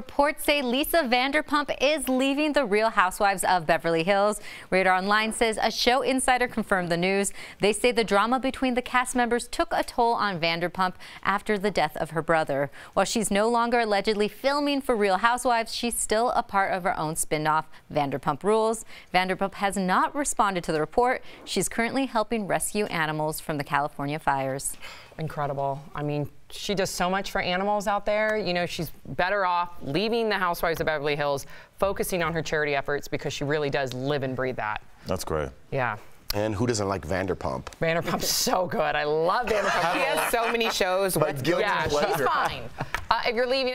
Reports say Lisa Vanderpump is leaving the Real Housewives of Beverly Hills. Radar Online says a show insider confirmed the news. They say the drama between the cast members took a toll on Vanderpump after the death of her brother. While she's no longer allegedly filming for Real Housewives, she's still a part of her own spin-off, Vanderpump Rules. Vanderpump has not responded to the report. She's currently helping rescue animals from the California fires. Incredible. I mean, she does so much for animals out there. You know, she's better off leaving the Housewives of Beverly Hills, focusing on her charity efforts, because she really does live and breathe that. That's great. Yeah. And who doesn't like Vanderpump? Vanderpump's so good. I love Vanderpump. She has so many shows. But yeah, she's fine. If you're leaving